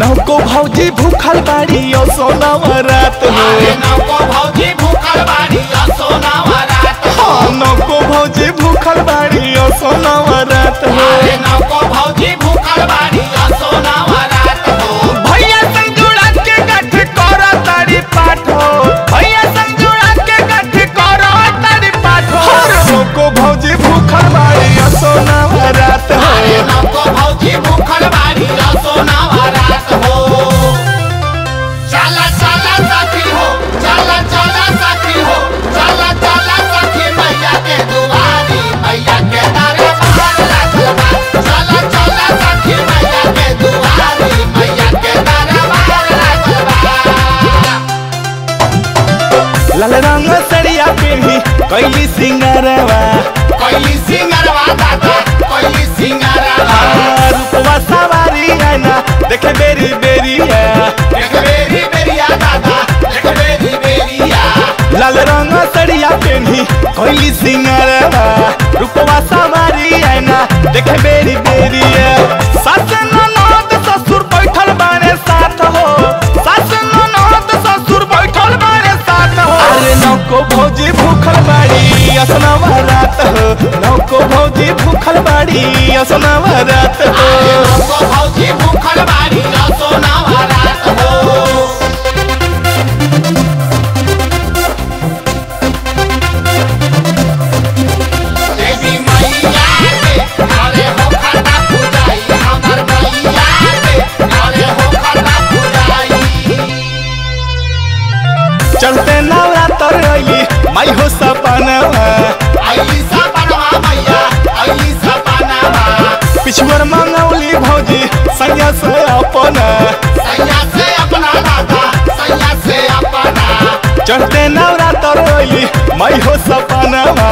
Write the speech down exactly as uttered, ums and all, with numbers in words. नवको भौजी भूखल बाड़ी ओ सोनावा रात हो। नवको भौजी भूखल बाड़ी ओ सोनावा रात हो। नवको भौजी भूखल बाड़ी ओ सोनावा रात हो। नवको भौजी भूखल बाड़ी ओ सोनावा रात हो। भैया संग जुड़ा के गठ करो तारी पाठ हो। भैया संग जुड़ा के गठ करो तारी पाठ हो। नवको भौजी भूखल बाड़ी ओ सोनावा रात हो। नवको भौजी भूखल बाड़ी ओ सोनावा लाल रंग सड़िया पीढ़ी कैली सिंगारवा कैली सिंगारवा दादा कैली सिंगारवा। रूपवा सवारी है ना देखे बेरी बेरिया देखे बेरी बेरिया दादा देखे बेरी बेरिया। लाल रंग सड़िया पीढ़ी कैली सिंगारवा रूपवा सवारी है ना देखे बेरी बेरिया। सस ननद ससुर बैठल बारे साथ हो। सस ननद ससुर बैठल बारे साथ हो। नवको भौजी भूखल बाड़ी ओ सोनावा रात हो। नवको भौजी भूखल बाड़ी ओ सोनावा रात हो। नवको भौजी भूखल बाड़ी ओ सोनावा रात हो। देवी मैया के काले हो खरना पूजाई। हमर मैया के काले हो खरना पूजाई। चलते ना माई हो सपनवा आईली सपनवा मैया आईली सपनवा। पिछुअर मंगौली भौजी सैया से अपना सैया से अपना दादा सैया से अपना। चढ़ते नवरात्र रोली माई हो सपनवा